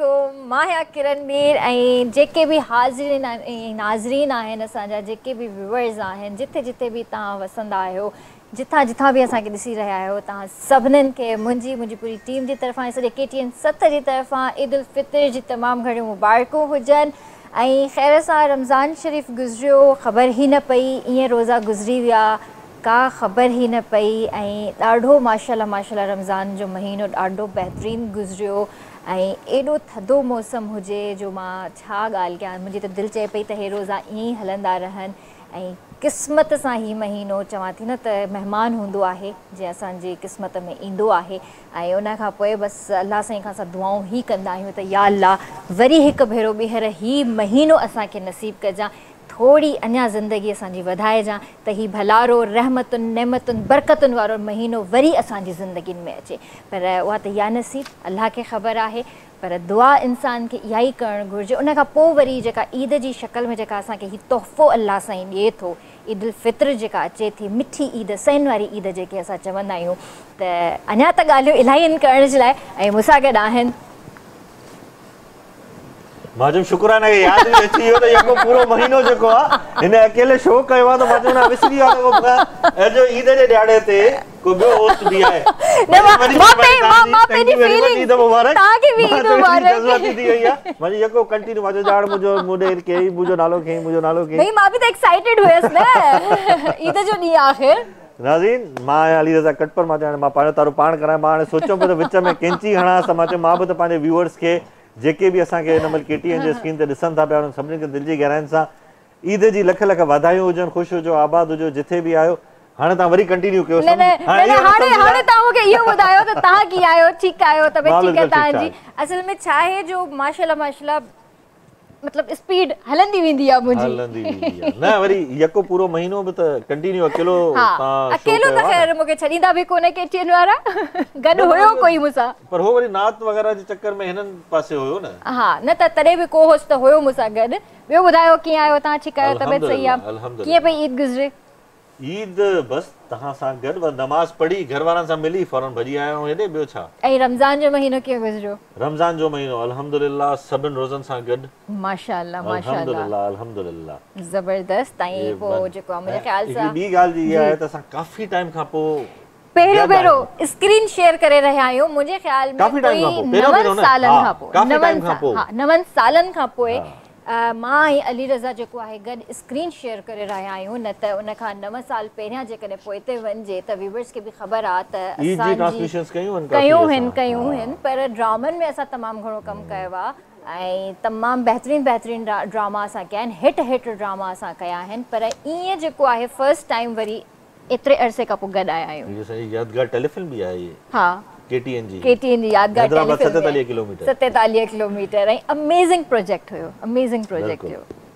वालेकुम माया किरण मीर ऐं जेके बि हाज़िरीन ऐं नाज़रीन आहिनि असांजा जेके बि व्यूअर्स आहिनि जिथे जिथे बि तव्हां वसंदा आहियो जिथां जिथां बि असांखे ॾिसी रहिया आहियो तव्हां सभिनीनि खे मुंहिंजी पूरी टीम जी तरफ़ां सॼे KTN 7 जी तरफ़ां ईद उल फितर जी तमामु घणियूं मुबारकूं हुजनि ऐं ख़ैर सां रमज़ान शरीफ़ गुज़रियो ख़बर ई न पई ईअं रोज़ा गुज़री विया का ख़बर ई न पई ऐं ॾाढो माशाल्लाह माशाल्लाह रमज़ान जो महीनो ॾाढो बहितरीन गुज़रियो ऐं एॾो थधो मौसम हुजे जो मां छा ॻाल्हि कयां मुंहिंजी त दिलि चए पई त हे रोज़ा ईअं ई हलंदा रहनि ऐं क़िस्मत सां ही महीनो चवां थी न त महिमान हूंदो आहे जे असांजी क़िस्मत में ईंदो आहे ऐं उन खां पोइ बसि अल्लाह साईं खां असां दुआऊं ई कंदा आहियूं त या अल्लाह वरी हिकु भेरो ॿीहर हीउ महीनो असांखे नसीब कजां थोड़ी अन्या ज़िंदगी असांजी वधाइजां त ही भलारो रहमतुनि नेमतुनि बरकतुनि वारो महीनो वरी असांजी ज़िंदगीनि में अचे पर उहा त या नसीब अल्लाह खे ख़बर आहे पर दुआ इंसान खे इहा ई करणु घुरिजे उन खां पोइ वरी जेका ईद जी शक्ल में जेका असांखे ही तोहफ़ो अल्लाह साईं ॾिए थो ईद उल फितर जेका अचे थी मिठी ईद सैन वारी ईद जेके असां चवंदा आहियूं त अञा त ॻाल्हियूं इलाही आहिनि करण जे लाइ ऐं मूंसां गॾु आहिनि माजूम शुक्राना के याद में अच्छी हो तो ये को पूरा महीनों जो को इन्हें अकेले शो करवा तो माजूम ना विसरी आ तो वो जो इधर ये डाले थे को भी होस्ट दिया है ना मापे नहीं फीलिंग ताकि भी इधर मुबारक जज्बाती थी या माजूम ये को कंटिन्यू माजूम जाड़ मुझे मुझे के ही मुझे नालों के नहीं मापी तो एक्साइटेड हुए इसमें इधर जो नहीं आखिर नाज़रीन मां अली रज़ा कट पर माजूम मां पाने तारो पान कराए मां ने सोचो पे तो विच में केंची घणा समाचे मां भी तो पाने व्यूअर्स के जेके भी असां के नमल KTN जे स्क्रीन ते दिसन था पिया सभिनी के दिल जी गहराइन सा ईद जी लख लख वधायूं हुजन खुश हुजो आबाद हुजो जिथे भी आयो हाने ता वरी कंटिन्यू कयो हाने ता मूंखे इहो ॿुधायो त ता की आयो ठीक आयो तबे ठीक है ता जी असल में छा है जो माशाल्लाह माशाल्लाह मतलब स्पीड हलंदी वेंदी आ मुजी हलंदी वेंदी आ ना वरी यको पूरो महीनो बि त कंटिन्यू अकेलो अकेलो त खैर मके छडींदा भी कोने KTN वारा गड होयो कोई मुसा पर हो वरी नात वगैरह जे चक्कर में हनन पासे होयो ना हां न त तरे भी को होस त होयो मुसा गड बे बुधायो की आयो ता ठीक आयो तबे सही आ की भाई ईद गुजरे ईद बस तहां सा गड नमाज पढ़ी घरवारन सा मिली फौरन भजी आयो हेडे बेयो छा ए रमजान जो महीनो के गुजरो रमजान जो महीनो अल्हम्दुलिल्लाह सबन रोजन सा गड माशाल्लाह अल्हम्दुलिल्लाह जबरदस्त आई वो जो को मेरे ख्याल सा बी गाल जी है त सा काफी टाइम का पो पहिरो पहिरो स्क्रीन शेयर करे रहया आयो मुझे ख्याल में कोई 9 सालन का पो मां अली रज़ा जो है गड स्क्रीन शेयर करे रहा आयो न त उन का 9 साल पहिरिया जे कने पोइते वन जे त व्यूअर्स के भी खबर आ त असा ट्रांसमिशंस कयूं हन पर ड्रामन में असा तमाम घणो कम कयवा ऐ तमाम बेहतरीन ड्रामा असा कया हिट ड्रामा असा कया हन पर ई जो है फर्स्ट टाइम वरी इतरे अरसे का पो गड आया आयो ये सही यादगार टेलीफिल्म भी आई है हां KTN जी यादगार टेलीफिल्म 47 किलोमीटर है अमेजिंग प्रोजेक्ट हो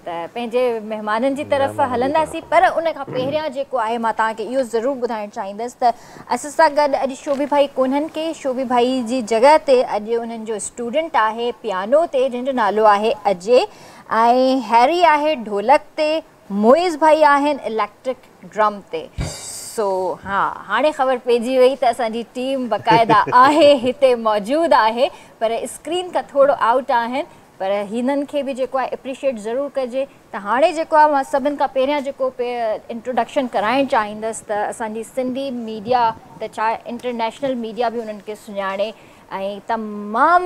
त पेंजे मेहमानन जी तरफ हलंदा सी पर उन का पहिरिया जे को आहे माता के यो जरूर बुधायण चाहिंदस त अससा गड अज शोभी भाई कोनन के शोभी भाई जी जगह ते अज उनन जो स्टूडेंट आहे पियानो ते जिन नालो आहे अजय आई हैरी आहे ढोलक ते मोइज भाई आहिन इलेक्ट्रिक ड्रम ते तो हाँ हाने खबर पेजी वही तो असांजी टीम बकायदा आहे हिते मौजूद आहे पर स्क्रीन का थोड़ो आउट आन पर हिनन के भी जेको आहे एप्रिशिएट जरूर कजे तो हाने जेको आहे मां सबन का पहिरिया जेको इंट्रोडक्शन कराइण चाहींदस त असांजी सिंधी मीडिया त चा इंटरनेशनल मीडिया भी उनन के सुञाणे ऐं तमाम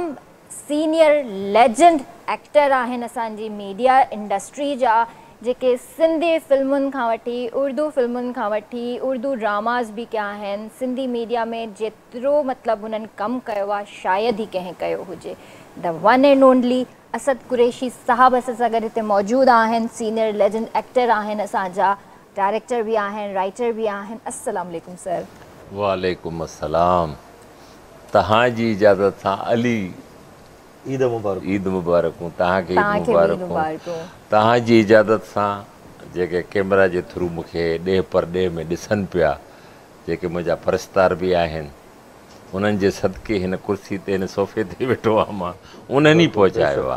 सीनियर लेजेंड एक्टर आहिनि असांजी मीडिया इंडस्ट्री जा जेके सिंधी फिल्मुन खां वठी उर्दू फिल्मुन खां वठी उर्दू ड्रामास भी क्या आहिनि सिंधी मीडिया में जेतिरो मतलब उन्हनि कम कयो आहे शायदि ही कंहिं कयो हुजे the one and only Asad Qureshi साहब असां गॾु हिते मौजूद आहिनि सीनियर लेजेंड एक्टर आहिनि असांजा डायरेक्टर भी आहिनि राइटर भी आहिनि अस्सलाम वालेकुम सर वालेकुम अस्सलाम तहांजी इजाज़त सां अली ईद मुबारक हो ताके ईद मुबारक हो ताहा जी इजाजत सा जेके कैमरा जे थ्रू मुखे डे पर डे में दिसन पिया जेके मुजा फरिश्तार भी आहन उनन जे सदके इन कुर्सी ते इन सोफे ते बैठो आ मां उनन ही पहुंचायो आ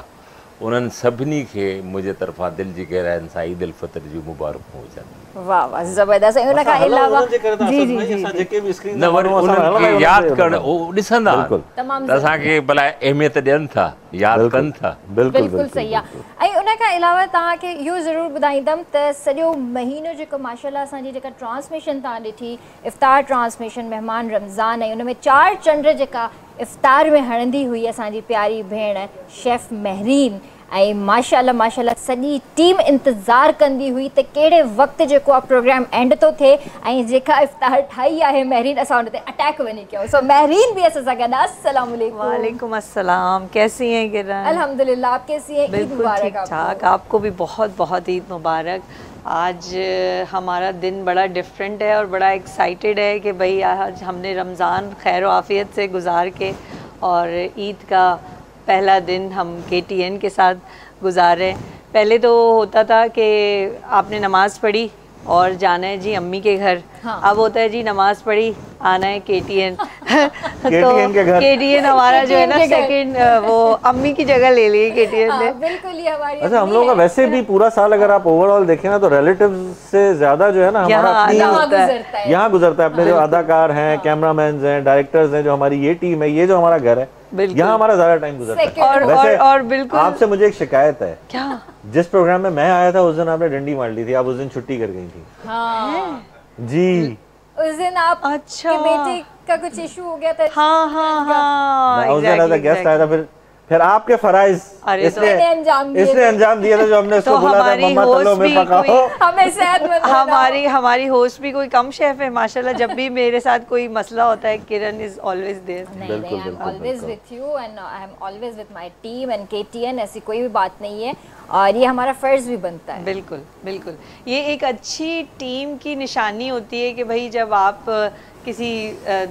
उन्हनि सभिनी खे मुंहिंजे तरफ़ा दिलि जी गहराइनि सां ईद उल फितर जी मुबारक हुजनि। वाह वाह ज़बरदस्त। ऐं उन खां अलावा जी जी जेके बि स्क्रीन ते उन्हनि खे यादि करणु ॾिसंदा त असांखे भला अहमियत ॾियनि था, यादि कनि था। बिल्कुलु सही आहे। ऐं उन खां अलावा तव्हांखे इहो ज़रूरु ॿुधाईंदमि त सॼो महीनो जेको माशाल्लाह असांजी जेका ट्रांसमिशन तव्हां ॾिठी इफ़्तार ट्रांसमिशन मेहमान रमज़ान ऐं उन में चार चंड जेका इफ़्तार में हणंदी हुई असांजी प्यारी भेण शेफ़ महरीन ऐं माशाल्लाह माशाल्लाह सॼी टीम इंतज़ारु कंदी हुई त कहिड़े वक़्तु जेको आहे प्रोग्राम एंड थो थिए ऐं जेका इफ़्तार ठाही आहे महरीन असां हुन ते अटैक वञी कयूं। सो महरीन भी असां सां गॾु। अस्सलाम वालेकुम। वालेकुम अस्सलाम। कैसी हैं किरण? अल्हम्दुलिल्लाह, आप कैसी हैं? ईद मुबारक। ठीक, आपको भी बहुत बहुत ईद मुबारक। आज हमारा दिन बड़ा डिफरेंट है और बड़ा एक्साइटेड है कि भाई आज हमने रमज़ान खैर आफियत से गुजार के और ईद का पहला दिन हम KTN के साथ गुजारे। पहले तो होता था कि आपने नमाज़ पढ़ी और जाना है जी अम्मी के घर। हाँ। अब होता है जी नमाज़ पढ़ी आना है KTN। KTN के घर। KTN हमारा जो है ना सेकंड वो अम्मी की जगह ले ली KTN ने। बिल्कुल ये हमारी। अच्छा, हम लोगों का वैसे भी पूरा साल अगर आप ओवरऑल देखें ना तो रिलेटिव्स से ज्यादा जो है ना हमारा यहाँ गुजरता है। अपने जो अदाकार हैं, कैमरामैन हैं, डायरेक्टर्स हैं, जो हमारी ये टीम है, ये जो हमारा घर है, यहाँ हमारा ज़्यादा टाइम गुजरता है। और बिल्कुल आपसे मुझे एक शिकायत है। क्या? जिस प्रोग्राम में मैं आया था उस दिन आपने डंडी मार ली थी, आप उस दिन छुट्टी कर गई थी। हाँ। जी उस दिन आप अच्छा के बेटे का कुछ इशू हो गया था। हाँ हाँ हाँ। उस दिन आया गेस्ट आया था, फिर आपके फराइज इसने अंजाम दिया था जो हमने उसको बोला था मम्मा तलो में पकाओ। हमारी होस्ट भी कोई कम शेफ है माशाल्लाह। जब भी मेरे साथ कोई मसला होता है किरण इज ऑलवेज देयर। नहीं, I am always with you and I am always with my team and KTN। ऐसी कोई भी बात नहीं है और ये हमारा फर्ज भी बनता है। बिल्कुल बिल्कुल, ये एक अच्छी टीम की निशानी होती है कि भाई जब आप किसी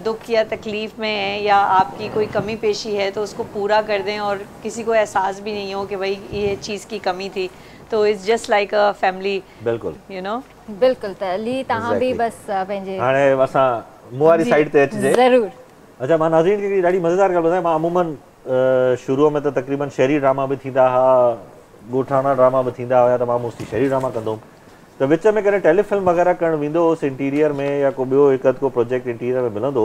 दुख या तकलीफ़ में है या आपकी कोई कमी पेशी है तो उसको पूरा कर दें और किसी को एहसास भी नहीं हो कि भाई ये चीज़ की कमी थी। तो it's just like a family. बिल्कुल यू नो बिल्कुल। त अली तहां भी बस पंहिंजे हाणे असां मुआरी साइड ते अचजे ज़रूर। अच्छा, मां नाज़रीन खे ॾाढी मज़ेदार ॻाल्हि ॿुधायां। मां अमूमन शुरूअ में त तक़रीबन शहरी ड्रामा बि थींदा हुआ, ॻोठाणा ड्रामा बि थींदा हुआ, त मां मोस्टली शहरी ड्रामा कंदो हुउमि। त विच में कॾहिं टेलीफिल्म वग़ैरह करणु वेंदो हुउसि इंटीरियर में या को ॿियो हिकु अधु को प्रोजेक्ट इंटीरियर में मिलंदो।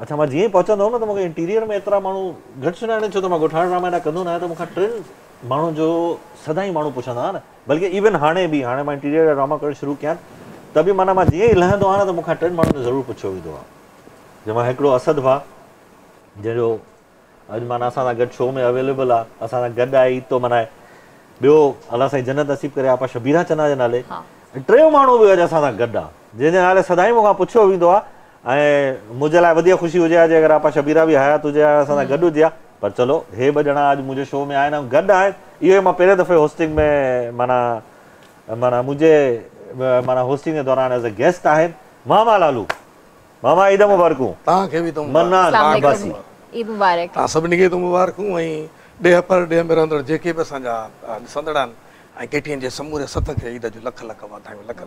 अच्छा, मां जीअं ई पहुचंदो हुउमि न त मूंखे इंटीरियर में एतिरा माण्हू घटि सुञाणनि, छो त मां ॻोठाणा ड्रामा हेॾा कंदो न आहियां, त मूंखां टिनि माण्हुनि जो सदाई माण्हू पुछंदा हुआ न, बल्कि इवन हाणे बि हाणे मां इंटीरियर जा ड्रामा करणु शुरू कयां आहिनि त बि माना मां जीअं ई लहंदो आहियां न त मूंखां टिनि माण्हुनि ज़रूरु पुछियो वेंदो आहे। जंहिंमां हिकिड़ो असद भाउ जंहिंजो अॼु माना असां सां गॾु शो में अवेलेबल आहे, असां सां गॾु आहे, ईद थो मनाए। ॿियो अलाह साईं जन्नत नसीब करे आपा शबीरा चन्ना जे नाले। टे माण्हू बि अॼु असां सां गॾु आहे जंहिंजे नाले सदाई मूंखां पुछियो वेंदो आहे ऐं मुंहिंजे लाइ वधीक ख़ुशी हुजे हा जे अगरि आपा शबीरा बि हयात हुजे हा असां सां गॾु हुजे हा। पर चलो हे ॿ ॼणा अॼु मुंहिंजे शो में आहिनि ऐं गॾु आहिनि। इहो मां पहिरें दफ़े होस्टिंग में माना माना मुंहिंजे माना होस्टिंग जे दौरान एज़ अ गेस्ट आहिनि मामा लालू। मामा ईद मुबारकूं। तव्हांखे बि मन्नान अब्बासी ईद मुबारक। सभिनी खे ईद मुबारकूं ऐं ॾेह पर ॾेह में रहंदड़ जेके बि असांजा ॾिसंदड़ आहिनि ऐं KTN जे समूरे सत खे ईद जो लख लख वाधायूं। लख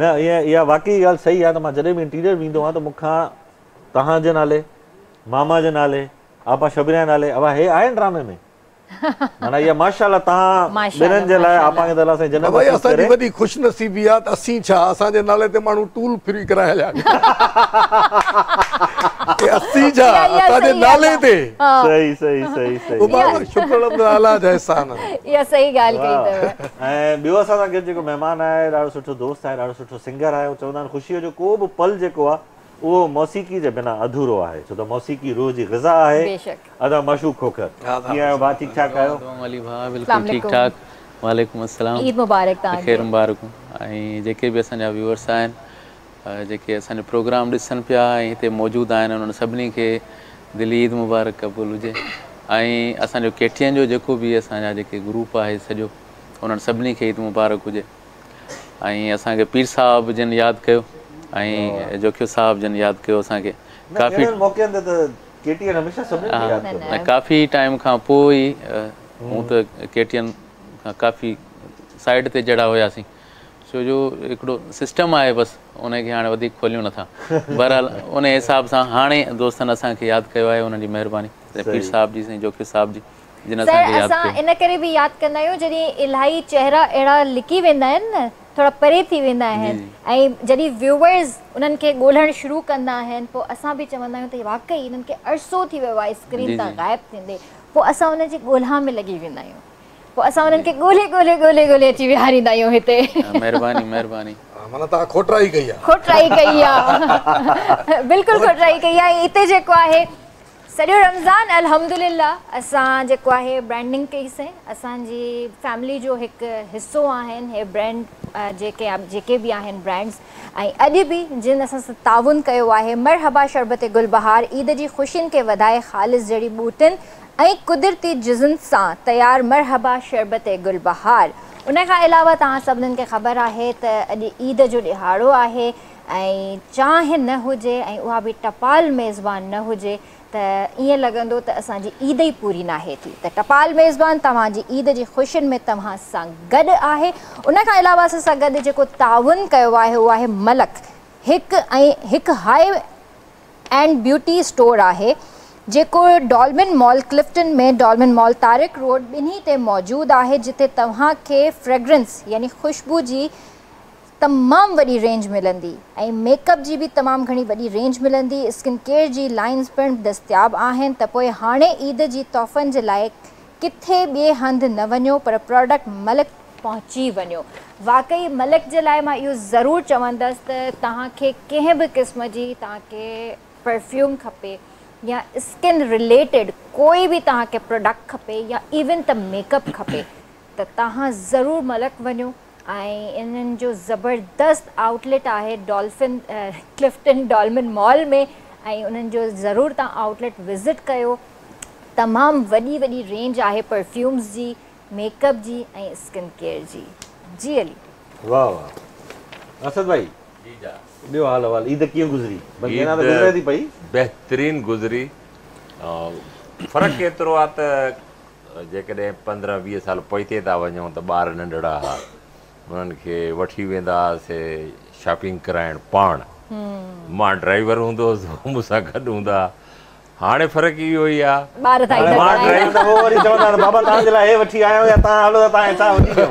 न इहा वाक़ई ॻाल्हि सही आहे त मां जॾहिं बि इंटीरियर वेंदो आहियां त मूंखां तव्हांजे नाले, मामा जे नाले, आपा शबीरा जे नाले अबा हे आहिनि ड्रामे में माना इहा माशाल्लाह तव्हां ॿिन्हिनि जे लाइ आपा खे अलाह साईं जन्नत नसीब करे। असांजी वॾी ख़ुशनसीबी आहे त असीं छा असांजे नाले ते माण्हू टूल फ्री कराए हलिया। असीं जा ताजे नाले ते। सही सही सही सही। उबार शुक्र अल्लाह ताला जा एहसान। या सही गाल कही तव। ऐं ॿियो असां सां गॾु जेको महिमान आहे ॾाढो सुठो दोस्त आहे, ॾाढो सुठो सिंगर आहे। चवंदा आहिनि ख़ुशीअ जो को बि पल जेको आहे उहो मौसीक़ी जे बिना अधूरो आहे, छो त मौसीक़ी रूह जी ग़िज़ा आहे। बेशक। अदा माशूक़ खोखर कीअं आहियो भाउ? ठीक ठाक आहियो? अली भाउ बिल्कुलु ठीक ठाक। वालेकुम अस्सलाम। ईद मुबारक तव्हांखे। खैर मुबारकूं। ऐं जेके बि असांजा व्यूअर्स आहिनि जेके असांजो प्रोग्राम ॾिसनि पिया ऐं हिते मौजूदु आहिनि उन्हनि सभिनी खे दिली ईद मुबारक क़बूल हुजे। ऐं असांजो KTN जो जेको बि असांजा जेके ग्रुप आहे सॼो उन्हनि सभिनी खे ईद मुबारक हुजे। ऐं असांखे पीर साहिब जिन यादि कयो ऐं जोखियो साहिब जिन यादि कयो असांखे काफ़ी मौक़नि ते KTN हमेशह सभिनी खे यादि कंदो आहे। काफ़ी टाइम खां पोइ हूं त KTN खां काफ़ी साइड ते जड़ा हुयासीं छो जो हिकिड़ो सिस्टम आहे बसि उनखे हाणे वधीक खोलियूं नथा। बहरहाल उन हिसाब सां हाणे दोस्तनि असांखे यादि कयो आहे, उन्हनि जी महिरबानी पीर साहिब जी, साईं जोखिर साहिब जी इन करे भी याद कंदा आहियूं जॾहिं इलाही चेहरा अहिड़ा लिकी वेंदा आहिनि, थोड़ा परे थी वेंदा आहिनि, जॾहिं व्यूअर्स उन्हनि खे ॻोल्हणु शुरू कंदा आहिनि, पोइ असां बि चवंदा आहियूं त वाकई इन्हनि खे अरसो थी वियो आहे स्क्रीन तां गायब थींदे, पोइ असां उन जी ॻोल्हा में लॻी वेंदा आहियूं, पोइ असां उन्हनि खे ॻोल्हे ॻोल्हे ॻोल्हे ॻोल्हे अची विहारींदा आहियूं हिते। महिरबानी महिरबानी, माना ता खोटराई कई आहे, खोटराई कई आहे, बिल्कुल खोटराई कई आहे। इते जेको आहे सॼो रमज़ान अल्हम्दुलिल्लाह असां जेको आहे ब्रांडिंग कईसीं, असांजी फैमिली जो हिकु हिसो आहिनि हे ब्रांड, जेके जेके बि आहिनि ब्रांड्स, ऐं अॼु बि जिन असां सां ताउन कयो आहे। मरहबा शरबत गुल बहार ईद जी ख़ुशियुनि खे वधाए ख़ालिस जड़ी बूटनि ऐं कुदरती जुज़ुनि सां तयारु मरहबा शरबत गुल बहार। उन खां अलावा तव्हां सभिनीनि खे ख़बर आहे त अॼु ईद जो ॾिहाड़ो आहे, ऐं चाह न हुजे ऐं उहा बि टपाल मेज़बान न हुजे त इएं लॻंदो त असांजी ईद ई पूरी नाहे थी। त टपाल मेज़बान तव्हांजी ईद जी ख़ुशियुनि में तव्हां सां गॾु आहे। उन खां अलावा असां सां गॾु जेको ताउन कयो आहे उहो आहे मलक, हिकु हाई एंड ब्यूटी स्टोर आहे जेको डॉल्बिन मॉल क्लिफ्टन में, डॉल्बिन मॉल तारिक रोड ॿिन्ही ते मौजूदु आहे, जिते तव्हांखे फ्रेग्रेंस यानी ख़ुशबू जी तमाम वही रेंज मिलंदी, मेकअप की भी तमाम घनी वही रेंज मिलंदी, स्किन केयर की लाइन्स पिण दस्तियाब आहिनि। त पोइ हाणे ईद की तोहफ़न जे लाइ किथे ॿिए हंधि न वञो पर प्रोडक्ट मलक पहुंची वञो। वाकई मलक जे लाइ मां इहो ज़रूर चवंदसि त तव्हांखे कंहिं बि क़िस्म जी तव्हांखे परफ्यूम खपे या स्किन रिलेटेड कोई भी तव्हांखे प्रोडक्ट खपे या इवन त मेकअप खपे त तव्हां ज़रूर मलक वञो। इन जो ज़बरदस्त आउटलेट आहे डॉल्फिन क्लिफ्टन डॉल्बिन मॉल में, उन्हनि जो ज़रूर तव्हां आउटलेट विज़िट कयो। तमामु वॾी वॾी रेंज आहे परफ्यूम्स जी, मेकअप जी ऐं स्किन केयर जी। जी अली, वाह वाह असद भाई, जी जा ॿियो हाल अहिवाल, ईद कीअं गुज़री? गुज़रे थी पई, बहितरीन गुज़री। फ़र्क़ु केतिरो आहे त जेकॾहिं 15-20 साल पोइते था वञूं त ॿार नंढड़ा हुआ, उन्हनि खे वठी वेंदा हुआसीं शॉपिंग कराइणु पाण, मां ड्राइवर हूंदो हुउसि, मूंसां गॾु हूंदा। हाणे फ़र्क़ु इहो ई आहे, मां ड्राइवर त पोइ वरी चवंदा बाबा तव्हां जे लाइ हे वठी आयो या तव्हां हलो त तव्हां हितां वठी वञो,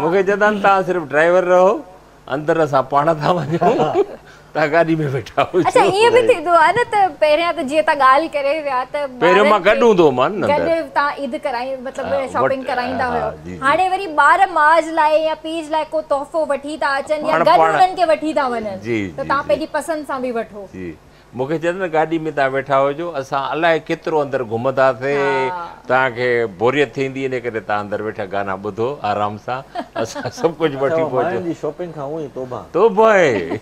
मूंखे चवंदा तव्हां सिर्फ़ु ड्राइवर रहो, अंदरि असां पाण था वञूं, तव्हां गाॾी में वेठा हुजो। अच्छा ईअं बि थींदो आहे न, त पहिरियां त जीअं तव्हां ॻाल्हि करे विया त पहिरियों मां गॾु हूंदो हुअमि न, गॾु तव्हां ईद कराई मतिलबु शॉपिंग कराईंदा हुयो। हाणे वरी ॿार माउ जे लाइ या पीउ जे लाइ को तोहफ़ो वठी था अचनि या गॾु उन्हनि खे वठी था वञनि, त तव्हां पंहिंजी पसंदि सां बि वठो। जी मूंखे चवनि न गाॾी में तव्हां वेठा हुजो, असां अलाए केतिरो अंदरि घुमंदासीं, तव्हांखे बोरियत थींदी, इन करे तव्हां अंदरि वेठा गाना ॿुधो आराम सां, असां सभु कुझु वठी पहुचो। शॉपिंग खां उहो ई तौबा तौबा आहे,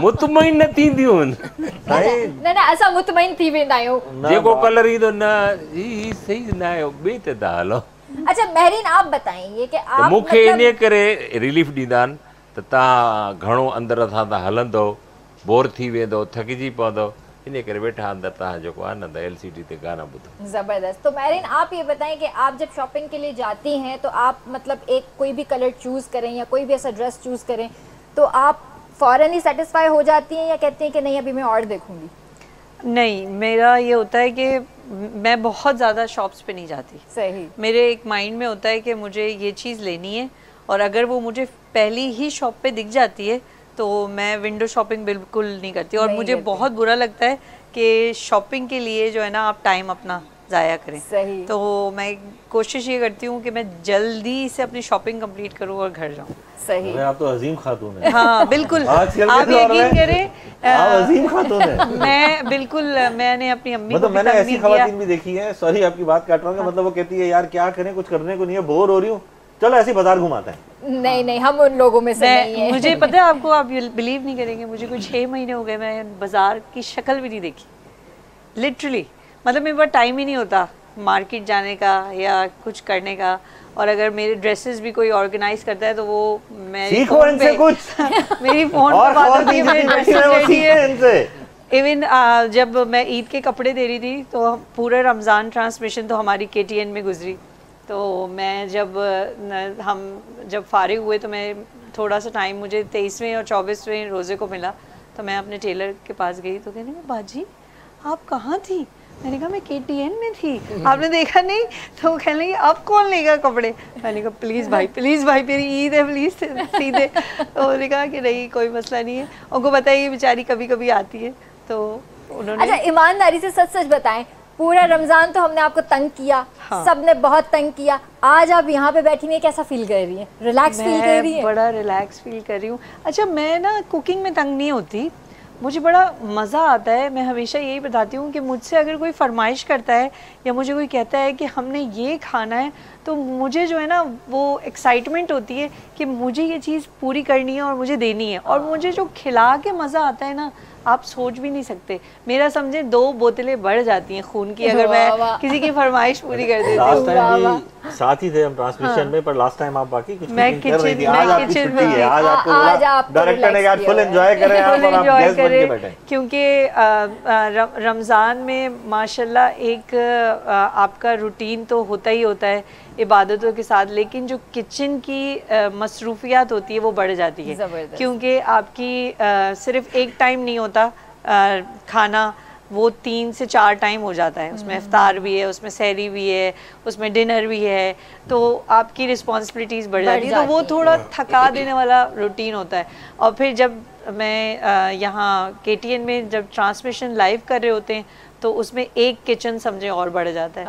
मुतमइन न थींदियूं न न असां मुतमइन थी वेंदा आहियूं, जेको कलर ईंदो न ही सही न आयो ॿिए ते था हलो। अच्छा महरीन आप बताएं ये कि आप मूंखे इन करे रिलीफ ॾींदा आहिनि त तव्हां घणो अंदरि सां तव्हां हलंदो, बोर थी वेंदो, थकिजी पवंदो, इन करे वेठा अंदर तहां जो आनंद एलसीडी पे गाना बुदो। जबरदस्त। तो मैरिन आप ये बताएं कि आप जब शॉपिंग के लिए जाती हैं तो आप मतलब एक कोई भी कलर चूज करें या कोई भी ऐसा ड्रेस चूज करें तो आप फौरन ही सेटिस्फाई हो जाती हैं या कहती हैं कि नहीं अभी मैं और देखूंगी? नहीं, मेरा ये होता है कि मैं बहुत ज़्यादा शॉप्स पे नहीं जाती। सही। मेरे एक माइंड में होता है कि मुझे ये चीज़ लेनी है और अगर वो मुझे पहली ही शॉप पे दिख जाती है तो मैं विंडो शॉपिंग बिल्कुल नहीं करती। और मुझे बहुत बुरा लगता है कि शॉपिंग के लिए जो है ना आप टाइम अपना ज़ाया करें। सही। तो मैं कोशिश ये करती हूँ कि मैं जल्दी से अपनी शॉपिंग कंप्लीट करूँ और घर जाऊँ। सही। आप तो अजीम खातून है। हाँ बिल्कुल, आप यकीन करें अजीम खातून है। मैं बिल्कुल, मैंने अपनी अम्मी मतलब मैंने ऐसी खवातीन भी देखी है, सॉरी आपकी बात काट रहा हूँ, मतलब वो कहती है यार क्या करें, कुछ करने को नहीं है, बोर हो रही हूँ, चलो ऐसे बाजार घुमाते हैं। नहीं नहीं, हम उन लोगों में से नहीं है। मुझे पता है आपको, आप बिलीव नहीं करेंगे, मुझे कुछ 6 महीने हो गए मैं बाजार की शक्ल भी नहीं देखी लिटरली, मतलब मेरे पास टाइम ही नहीं होता मार्केट जाने का या कुछ करने का। और अगर मेरे ड्रेसेस भी कोई ऑर्गेनाइज करता है तो वो मेरी फोन पे कुछ मेरी फोन पर बात होती है, मेरी ड्रेसेस रेडी है। इवन जब मैं ईद के कपड़े दे रही थी तो पूरा रमज़ान ट्रांसमिशन तो हमारी KTN में गुजरी, तो मैं जब फारिग हुए तो मैं थोड़ा सा टाइम, मुझे 23वें और 24वें रोज़े को मिला, तो मैं अपने टेलर के पास गई तो कहने में बाजी आप कहाँ थी, मैंने कहा मैं KTN में थी, आपने देखा नहीं। तो कह लेंगे अब कौन लेगा कपड़े। मैंने कहा प्लीज़ भाई मेरी ईद है प्लीज़ सीधे। तो उन्होंने कहा कि नहीं कोई मसला नहीं है, उनको बताइए बेचारी कभी कभी आती है। तो उन्होंने अच्छा ईमानदारी से सच सच बताएं, पूरा रमज़ान तो हमने आपको तंग किया, हाँ। सब ने बहुत तंग किया, आज आप यहाँ पे बैठी हुई कैसा फील कर रही हैं? रिलैक्स फील कर रही हैं? बड़ा रिलैक्स फील कर रही हूँ। अच्छा मैं ना कुकिंग में तंग नहीं होती, मुझे बड़ा मज़ा आता है। मैं हमेशा यही बताती हूँ कि मुझसे अगर कोई फरमाइश करता है या मुझे कोई कहता है कि हमने ये खाना है, तो मुझे जो है ना वो एक्साइटमेंट होती है कि मुझे ये चीज़ पूरी करनी है और मुझे देनी है। और मुझे जो खिला के मज़ा आता है ना, आप सोच भी नहीं सकते। मेरा समझे 2 बोतलें बढ़ जाती हैं खून की अगर मैं किसी की फरमाइश पूरी कर देती हूँ। साथ ही थे हम ट्रांसमिशन में, पर लास्ट टाइम आप बाकी कुछ मैं क्योंकि रमज़ान में माशाल्लाह एक आपका रूटीन तो होता ही होता है इबादतों के साथ, लेकिन जो किचन की मसरूफियात होती है वो बढ़ जाती है, क्योंकि आपकी सिर्फ एक टाइम नहीं होता खाना, वो 3 से 4 टाइम हो जाता है। उसमें इफ्तार भी है, उसमें सहरी भी है, उसमें डिनर भी है, तो आपकी रिस्पॉन्सिबिलिटीज़ बढ़ जाती है। तो वो थोड़ा थका देने वाला रूटीन होता है। और फिर जब मैं यहाँ KTN में जब ट्रांसमिशन लाइव कर रहे होते हैं तो उसमें एक किचन समझे और बढ़ जाता है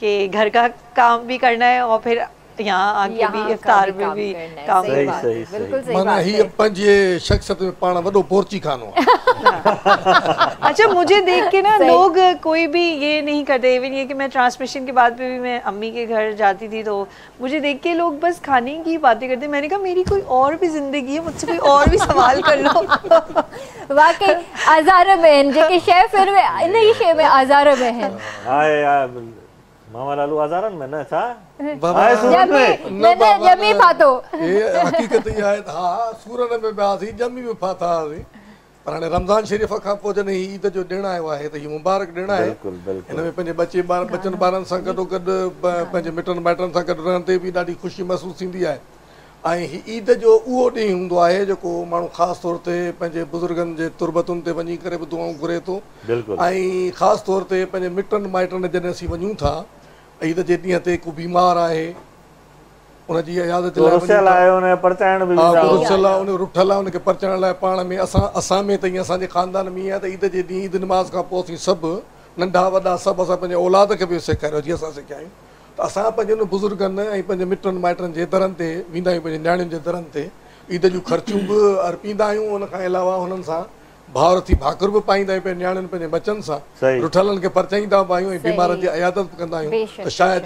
कि घर का काम भी करना है और फिर यहाँ आके भी इफ्तार में भी काम करना है। बिल्कुल सही बात है। माना पंजे शख्सियत में पाना वडो पोर्ची खानो। अच्छा मुझे देख के ना लोग कोई भी ये नहीं करते, इवन ये कि मैं ट्रांसमिशन के बाद भी मैं अम्मी के घर जाती थी तो मुझे देख के लोग बस खाने की बातें करते। मैंने कहा मेरी कोई और भी जिंदगी है, मुझसे कोई और भी सवाल कर लो। वाकई हजारों बहन जो कि शेफ में हजारों बहन मामा लालू आजारन में ना था आए सूरन में जमी फातो ये हकीकत ही आए था सूरन में बाजी जमी में फाता आए पर ने रमजान शरीफ का पोज नहीं ईद जो दिन आयो है तो ये मुबारक दिन है। बिल्कुल बिल्कुल इन में पंजे बच्चे बार बच्चन बारन सा गडो गड पंजे मिटन बैटन सा गड रहन ते भी डाडी खुशी महसूस थींदी है। आई ईद जो वो डी हुंदो है जो मानू खास तौर पे पंजे बुजुर्गन जे तुरबतन ते वनी करे दुआओं घुरे तो आई खास तौर पे पंजे मिटन माइटन जने सी वनू था ईद जे डी ते को बीमार है उन जी इजाजत ला रुसल आए उन परचाण भी आ रुसल उन रुठल उन के परचाण ला पाण में असा असा में तई असा जे खानदान में है त ईद जे डी ईद नमाज का पोसी सब नंढा वडा सब असा पंजे औलाद के भी सिखायो जी असा सिखायो त असा पंजे उन बुजुर्गन ए पंजे मिटन माइटन जे दरन ते विंदाई पंजे न्याणिन जे दरन ते ईद जो खर्चू भी अर्पिंदायो उन का अलावा उनन सा भावर थी भाकुर भी पाइंदा पे न्याणन पे बचन सा रुठलन के परचाइंदा पायो ए बीमार जी इयादत कंदा आयो शायद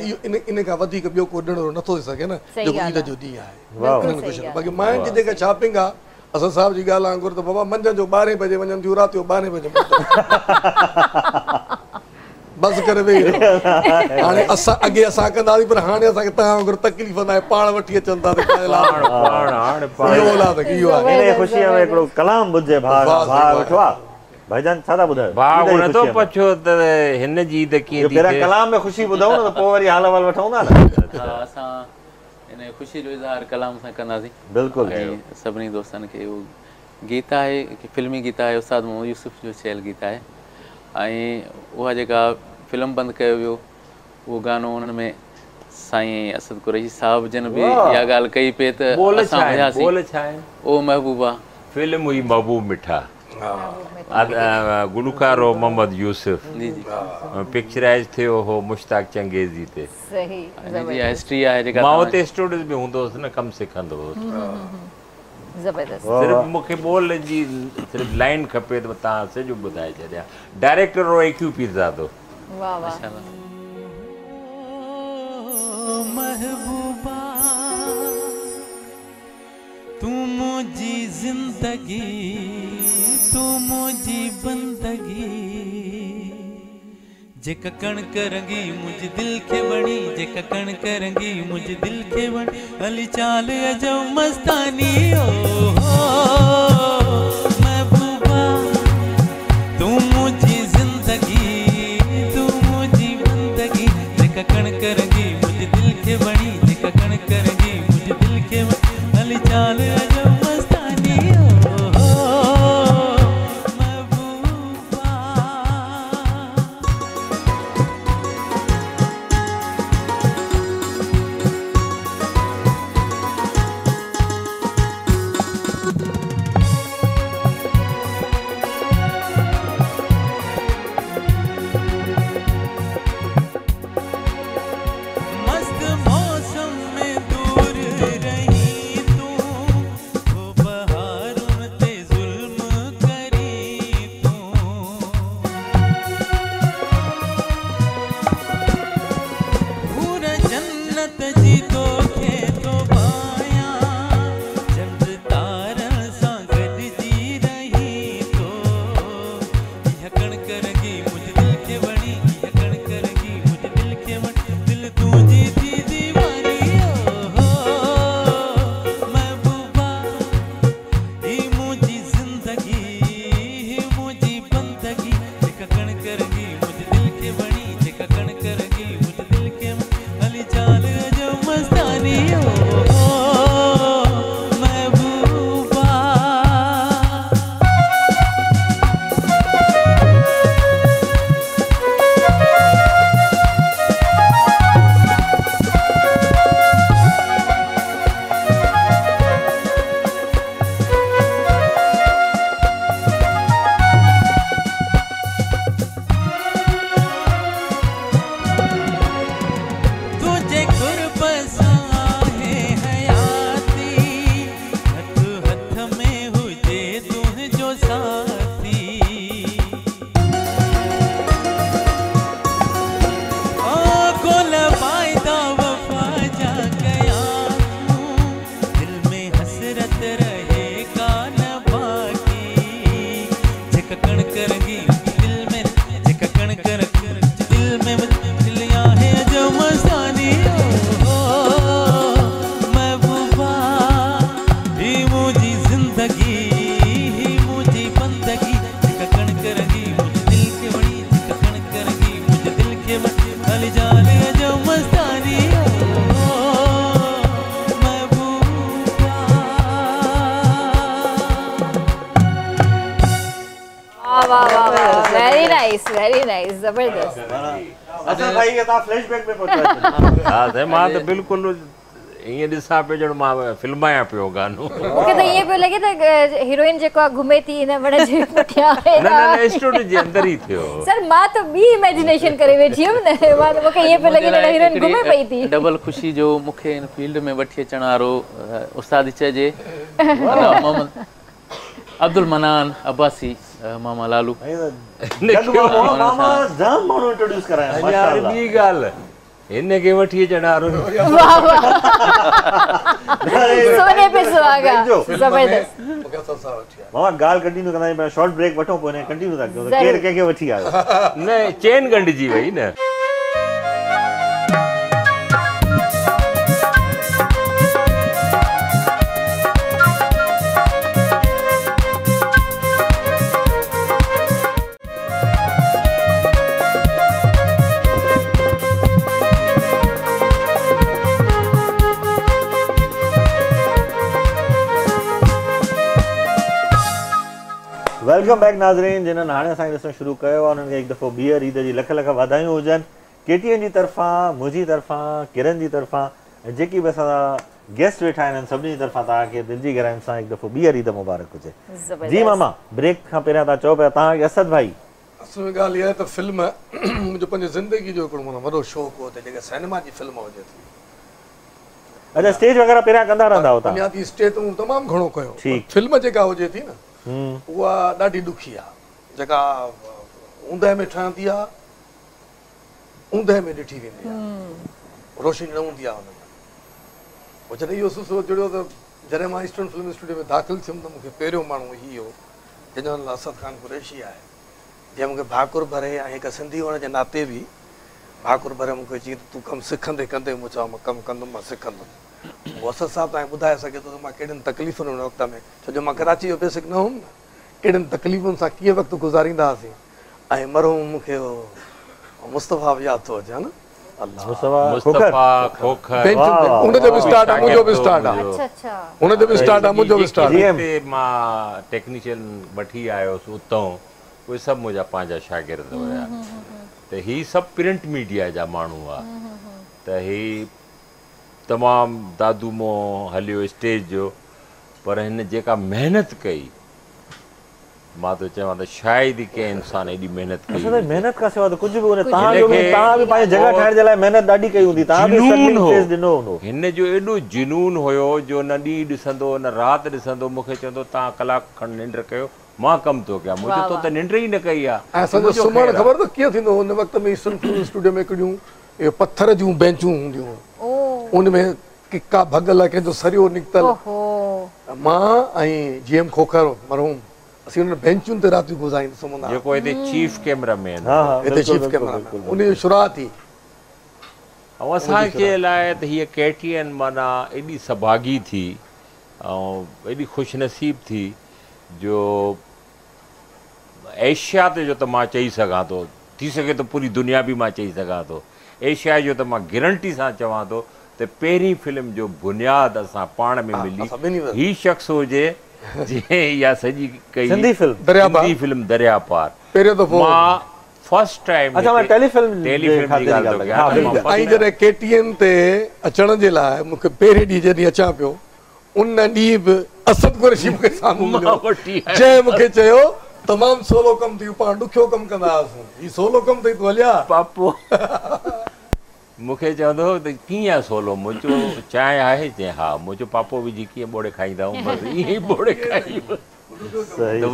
इन का वधी के बियो को डणो न थो सके ना जो ईद जो दी है। वाह बाकी मान जे का शॉपिंग आ असद साहब जी गाला अंगुर तो बाबा मंजन जो 12 बजे वणन जो रात जो 12 बजे बस करे वे हाने असा अगे असा कंदा पर हाने असा के ता अंगुर तकलीफ ना पाण वठी चंदा ते पाण पाण पाण यो ला त यो इन खुशी में एकड़ो कलाम बुझे भा भा उठवा भाईजान छा ता बुधा भा उन तो पछो त हिन जी त की दी मेरा कलाम में खुशी बुधाऊ तो पो वरी हाल वाल वठाऊ ना असा इन खुशी जो इजहार कलाम सा कंदा सी। बिल्कुल सबनी दोस्तन के वो गीत है कि फिल्मी गीत है उस्ताद मोहम्मद यूसुफ जो चयल गीत है आई वो जेका फिल्म बंद कयो वियो वो गानो उन में साईं असद कुरैशी साहब जन भी या गाल कई पे त बोल छाए ओ महबूबा फिल्म हुई महबूब मिठा गुलकारो मोहम्मद यूसुफ पिक्चराइज थियो हो मुश्ताक चंगेजी ते सही जी हिस्ट्री आ जेका माओ ते स्टूडेंट भी हुंदो न कम सिखंदो जबरदस्त सिर्फ मुखे बोल जी सिर्फ लाइन खपे तो ता से जो बुधाए छड्या डायरेक्टर रो एक्यू पिज़्ज़ा दो। वाह वाह महबूबा तू मुझी जिंदगी तू मुझी बंदगी जे ककण करंगी मुझे दिल के वणी जे ककण करंगी मुझे दिल के वणी अली चाल अजो मस्तानी ओ महबूबा तू मुझी जिंदगी तू मुझी बंदगी जे ककण करंगी मुझे दिल के वणी जे ककण करंगी मुझे दिल के वणी अली चाल अजो मस्तानी ओ महबूबा नाइस वेरी नाइस जबरदस्त। अच्छा भाई ये ता फ्लैशबैक में पहुंचा हां ते मां तो बिल्कुल ये दिसा पे जण मां फिल्माया पियो गानो के तो ये पे लगे त हीरोइन जेको घुमे थी ने वण जे पठिया है ना ना स्टूडियो जे अंदर ही थियो सर मां तो बी इमेजिनेशन करे बैठी हम ने मां तो के ये पे लगे न हीरोइन घुमे पई थी डबल खुशी जो मुखे इन फील्ड में वठी चणारो उस्ताद चे जे मोहम्मद अब्दुल मनान अब्बासी मामा लालू मामा जाम मानो इंट्रोड्यूस कराया माशाल्लाह ये गाल इन्ने के वठी चणारो वाह वाह सोने पे सुहागा जबरदस्त ओके सब सारा वठी मामा गाल कंटिन्यू कना मैं शॉर्ट ब्रेक वठो पने कंटिन्यू था केर के वठी आयो ने चेन गंड जी वई ने वेलकम बैक नाजरीन जिन्हनि हाणे असां ॾिसण शुरू कयो आहे उन्हनि खे हिकु दफ़ो ॿीहर ईद जी लख लख वाधायूं हुजनि। केटीएन जी तरफ़ां मुंहिंजी तरफ़ां किरन जी तरफ़ां जेकी बि असां गेस्ट वेठा आहिनि सभिनी जी तरफ़ां तव्हांखे दिलि जी गहराइनि सां हिकु दफ़ो ॿीहर ईद मुबारक हुजे। जी मामा ब्रेक खां पहिरियां तव्हां चओ पिया तव्हां असद भाई असल में ॻाल्हि इहा आहे त फिल्म मुंहिंजो पंहिंजी ज़िंदगी जो हिकिड़ो माना वॾो शौक़ु हो त जेका सिनेमा जी फिल्म हुजे थी। अच्छा स्टेज वग़ैरह पहिरियां कंदा रहंदा हुआ तव्हां? जी स्टेज त मूं तमामु घणो कयो फिल्म जेका हुजे थी न उहा ॾाढी ॾुखी आहे जेका ऊंदहि में ठहंदी आहे ऊंदहि में ॾिठी वेंदी आहे रोशनी न हूंदी आहे हुन में। पोइ जॾहिं इहो सुसो जुड़ियो त जॾहिं मां ईस्टर्न फिल्म स्टूडियो में दाख़िल थियुमि त मूंखे पहिरियों माण्हू इहो जंहिंजो नालो असद खान कुरैशी आहे जंहिं मूंखे भाकुर भरे ऐं हिकु सिंधी हुअण जे नाते बि भाकुर भरे मूंखे चई तूं कमु सिखंदे कंदे मूं चयो मां कमु कंदुमि मां सिखंदुमि। असद साहब तव्हां ॿुधाए सघे थो त मां कहिड़ियुनि तकलीफ़ुनि हुन वक़्त में छो जो मां कराची जो बेसिक न हुउमि न कहिड़ियुनि तकलीफ़ुनि सां कीअं वक़्तु गुज़ारींदा हुआसीं ऐं मरहूम मूंखे मुस्तफ़ा बि यादि थो अचे हा न टेक्नीशियन वठी आयोसि उतां उहे सभु मुंहिंजा पंहिंजा शागिर्द हुया त हीअ सभु प्रिंट मीडिया जा माण्हू हुआ त हीअ तमामु दादू मों हलियो स्टेज जो पर हिन जेका महिनत कई मां तो चवां त शायदि कंहिं इंसान एॾी महिनत कई महिनत खां सवाइ त कुझु बि कोन्हे तव्हां बि पंहिंजी जॻह ठाहिण जे लाइ महिनत ॾाढी कई हूंदी तव्हां बि सभिनी खे ॾिनो हूंदो। हिन जो एॾो जुनून हुयो जो न ॾींहुं ॾिसंदो न राति ॾिसंदो मूंखे चवंदो तव्हां कलाक खनि निंड कयो मां कमु थो कयां मुंहिंजो तो त निंड ई न कई आहे। असांजो सुम्हणु ख़बर अथव कीअं थींदो हुन वक़्त में स्टूडियो में हिकिड़ियूं इहे पत्थर जूं बेंचूं हूंदियूं उनमें किक्का भगल कंहिंजो सरियो निकितल मां ऐं जीएम खोखर मरहूम असीं उन बेंचुनि ते राति गुज़ारींदा सुम्हंदा जेको हिते चीफ कैमरामैन हिते चीफ कैमरामैन उन जी शुरूआत थी। ऐं असांखे लाइ त हीअ केटीएन माना एॾी सभागी थी ऐं एॾी ख़ुशनसीब थी जो एशिया ते जो त मां चई सघां थो थी सघे त पूरी दुनिया बि मां चई सघां थो एशिया जो त मां गारंटी सां चवां थो त पहिरीं फिल्म जो बुनियाद असां पाण में मिली ही शख्स हुजे जंहिं इहा सॼी कई सिंधी फिल्म दरिया पार पहिरियों दफ़ो मां फर्स्ट टाइम अच्छा मां टेलीफिल्म टेलीफिल्म जी ॻाल्हि थो कयां ऐं जॾहिं केटीएन ते अचण जे लाइ मूंखे पहिरें ॾींहुं जॾहिं अचां पियो उन ॾींहुं बि असद कुरैशी मूंखे साम्हूं जंहिं मूंखे चयो तमामु सहुलो कमु थी पाण ॾुखियो कमु कंदा हुआसीं हीउ सहुलो कमु अथई तूं हलिया पापो मूंखे चवंदो हो त कीअं सहुलो मुंहिंजो चांहि आहे चई हा मुंहिंजो पापो विझी कीअं बोड़े खाईंदा हुअमि ईअं ई बोड़े खाई त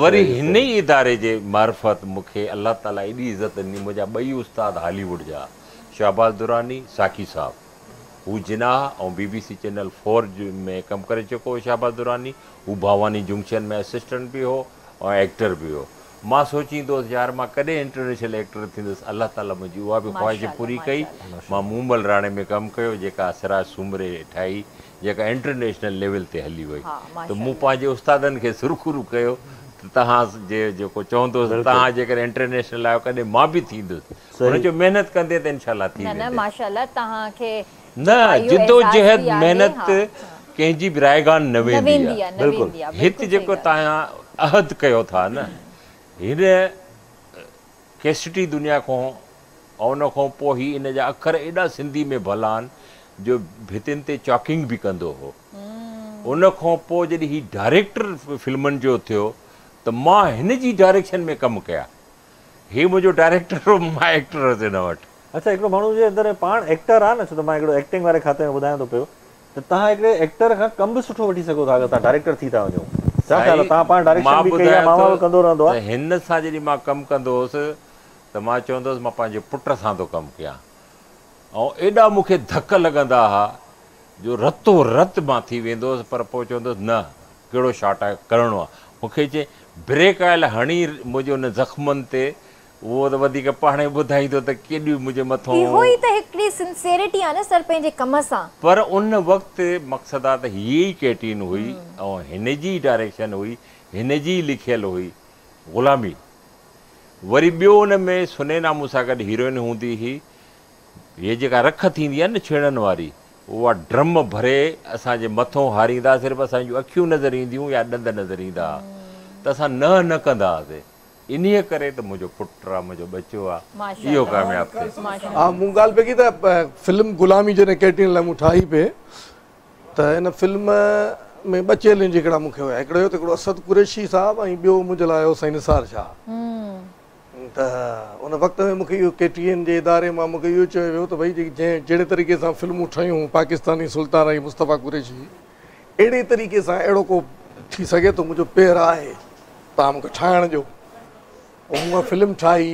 वरी हिन ई इदारे जे मार्फत मूंखे अलाह ताला एॾी इज़त ॾिनी मुंहिंजा ॿई उस्ताद हॉलीवुड जा शहबाज दुरानी साकी साहब हू जिनाह ऐं BBC चैनल 4 में कमु करे चुको हो शहबाज दुरानी हू भावानी जंक्शन में असिस्टेंट बि हो और एक्टर भी हो। मां सोचींदुसि यार मां कॾहिं इंटरनेशनल एक्टर थींदुसि अल्लाह ताला मुंहिंजी उहा बि ख़्वाहिश पूरी कई। मां मूमल राणे में कमु कयो जेका असराज सूमरे ठाही जेका इंटरनेशनल लेवल ते हली वई त मूं पंहिंजे उस्तादनि खे सुरखुरू कयो त तव्हां जे जेको चवंदुसि तव्हां जेकॾहिं इंटरनेशनल आहियो कॾहिं मां बि थींदुसि हुनजो महिनत कंदे त इनशाला थी वेंदो। माशाल्लाह तव्हांखे न जिदोजहद महिनत कंहिंजी बि रायगान न वेंदी आहे बिल्कुलु हिते जेको तव्हां अहद कयो था न हिन केसटी दुनिया को और उनखों पोइ इन जा अखर एडा सिंधी में भलान जो भितिन ते चॉकिंग भी कंदो हो उनखों पोइ जॾहिं ही डायरेक्टर फिल्मन जो थियो तो मां हिन जी डायरेक्शन में कम किया। हे मुझो डायरेक्टर हो मां एक्टर हो न वट। अच्छा एक मानू जे अंदर पान एक्टर आ न तो मां एक एक्टिंग वाले खाते में बुधाया तो पे तो ता एक एक्टर का कम भी सुठो वठी सको था अगर डायरेक्टर थी था वजो ता पान डायरेक्शन भी कया मामा को कंदो रहंदो आ हिन सा जॾहिं मां कम कंदोस तो मां चवंदोस मां पंहिंजे पुट सां तो कम किया और एडा मुखे धक्का लगंदा हा जो रतो रत मां थी वेंदोस पर पो चवंदोस न केड़ो शॉट आ करणो आ मुखे जे ब्रेक आयल हणी मुझे न जख्मन ते वो तो वधिक पाणे बुधाई तो केडी मुझे मथो इहो ही त एकड़ी सिंसियरिटी आ न सर पेंजे कम सा पर उन वक्त मकसदा त यही केटीन हुई और हिने जी डायरेक्शन हुई हिने जी लिखल हुई गुलामी वरी बियोन में सुनैना मूसा गड हीरोइन हुंदी ही ये जेका रख थींदी आ न छेड़न वारी वो ड्रम भरे असा जे मथो हारीदा सिर्फ असा जो अखियूं नजर ईंदियूं या दंद नजर ईंदा त असा न कंदा से इन्हीं करे तो मुझे पुटरा मुझे बच्चो आ यो कामयाब थे आ मुंगाल पे की फिल्म गुलामी जने कैटरिन ला मुठाई पे त इन फिल्म में ब चैलेंज जकड़ा मुखे होया एकड़ो यो तकड़ो असद कुरैशी साहब आई बियो मुझे लायो हुसैन निसार शाह त उन वक्त में मुखे यो केटीएन जे इदारे मां मुखे यो चयो तो भाई जेड़े तरीके से फिल्म उठायूं पाकिस्तानी सुल्तान आई मुस्तफा कुरैशी एड़े तरीके से एड़ो को थी सके तो मुझे पैर आहे ता मुखे ठाण जो वो फिल्म ठाही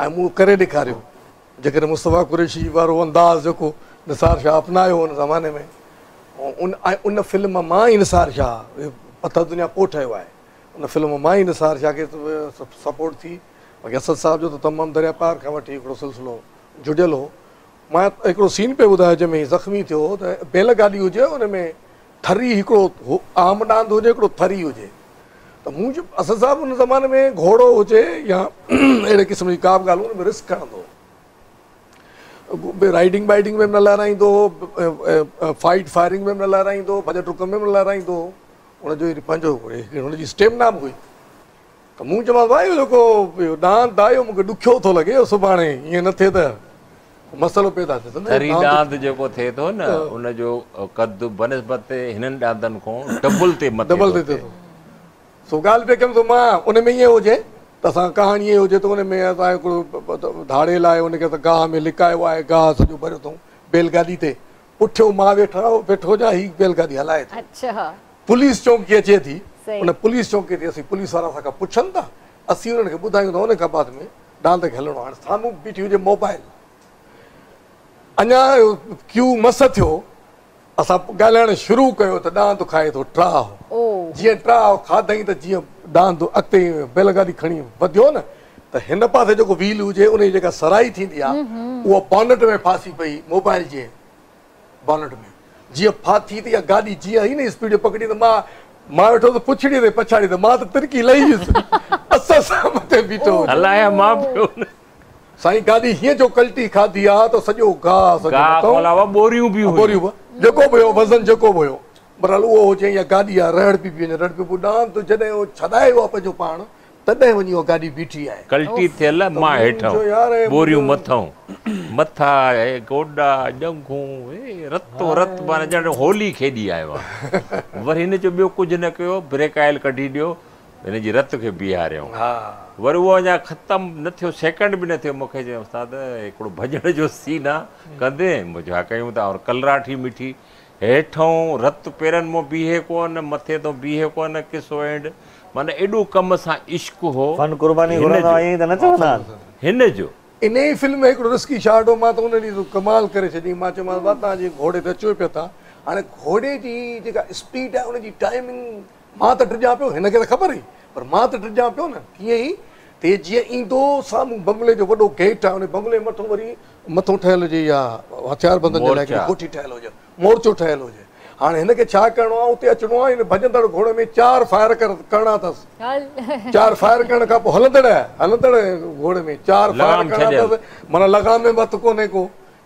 और मुँह करे दिखारियो जैसे मुस्तफा कुरैशी वारो अंदाज जो निसार शाह अपनायो उन जमाने में उन फिल्म मां ही निसार शाह पत्थर दुनिया पोठयो है उन फिल्म मां ही निसार शाह के सपोर्ट थी बाकी असद साहब जो तो तमाम दरिया पार का वी एक सिलसिलो जुड़ियल हो मैं एक सीन पे बुधाया जैमें जख्मी थो तो बैल गाड़ी हुए उनमें थरी एक आम डांद हो थरी हो तो मुझे असद साहब उन जमाने में घोड़ो हुए या अड़े किस्म की का गाल में रिस्क खो राइडिंग वाइडिंग में न लहराई फाइट फायरिंग में न लहराई भज टुक में न लहराई उनकी स्टेमिना भी हुई तो मुझे चमास भाई जो डांद आयो मुझे दुखो तो लगे सुबह ये न थे तो मसलो पैदा थे तो कद बनस्बत डांदन को डबल सो गाल पे कम तो मां उन में ये हुए तो अस कहानी ये हुए तो उन में धाड़े लाए उन गाह में लिकायो है गाह सो भर अथूँ बैलगाड़ी से पुठो मां वेठो जा ही बैलगाड़ी हलाए अच्छा पुलिस चौकी अचे थी उन पुलिस चौकी से पुलिस वाला असा पुछन था अस उन्हें बुधायूं था उन बाद में डांद के हलणो हाँ सामू बीठी हुए मोबाइल अना क्यू मस थो अस गाल शुरू कर तो डांद खाए तो ट्राह जी ट्राह खादई तो जी डांद अगत बैलगाड़ी खड़ी वो न तो इन पास जो व्हील हुए उनकी सराई थी वो बॉनेट में फासी पई मोबाइल के बॉनेट में जी फाथी थी गाड़ी जी ही न स्पीड पकड़ी तो मां वेठो तो पुछड़ी से पछाड़ी तो मां तो तिरकी लही असते बीठो हलाया मां पियो साई गाड़ी ये जो कल्टी खादी आ तो सजो घास तो अलावा बोरियूं भी बोरियूं जको भयो वजन जको भयो बरल वो हो या गाड़ी आ रड़ भी वही रड़ भी डांद तो जदे वो छदाए वो पंजो पान तदे वही वो गाड़ी बीठी है कल्टी थेला तो मां हेठो बोरियो मथो मथा ए गोडा डंगू ए रतो रत बन जण होली खेडी आयो वर इने जो बियो कुछ न कयो ब्रेक आयल कढी दियो इन जी रत के बिहारियो हां वर वो अजा खत्म न थियो सेकंड भी न थियो मखे जे उस्ताद एकड़ो भजण जो सीना कंदे मुझा कयूं ता और कलराठी मिठी हेठों रत पेरन मो बीहे को न मथे तो बीहे को न किसो एंड माने एडू कम सा इश्क हो फन कुर्बानी घुरना आई त न चवना हिने जो इने फिल्म में एक रिस्की शॉट हो मा तो उननी तो कमाल करे छदी मा चमा बाता जी घोड़े पे चो पे था हाने घोड़े जी जेका स्पीड है उन जी टाइमिंग मा तो डजा पे हिने के खबर ही पर मा तो डजा पे न किए ही ते जी इंदो सामू बंगले जो बड़ो गेट है उन बंगले मथो वरी मथो ठहल जी या हथियार बंदन जे लाके कोठी ठहल हो जा मोर्चो ठहल हो हाँ इनके करणो उते अचणो इन भजंदड़ घोड़े में चार फायर करना तस चार फायर करण का हलंदड़ घोड़े में चार फायर करना तस मन लगाम में मत कोने को